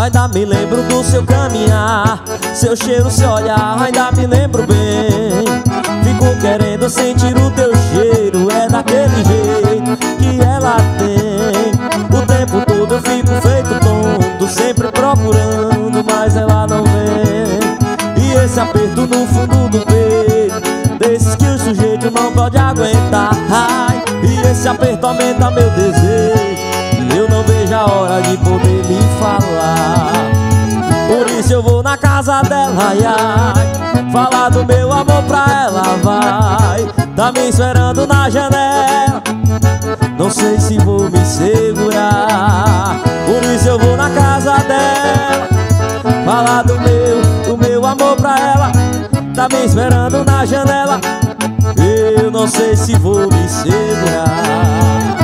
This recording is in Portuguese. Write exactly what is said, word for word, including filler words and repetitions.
Ainda me lembro do seu caminhar, seu cheiro, seu olhar, ainda me lembro bem. Fico querendo sentir o teu cheiro, é daquele jeito que ela tem. O tempo todo eu fico feito tonto, sempre procurando, mas ela não vem. E esse aperto no fundo do peito, desses que o sujeito não pode aguentar. Ai, e esse aperto aumenta meu desejo, eu não vejo a hora de poder lhe falar. Por isso eu vou na casa dela, ai, ai, falar do meu amor pra ela, vai. Tá me esperando na janela, não sei se vou me segurar. Por isso eu vou na casa dela, falar do meu, do meu amor pra ela. Tá me esperando na janela, eu não sei se vou me segurar.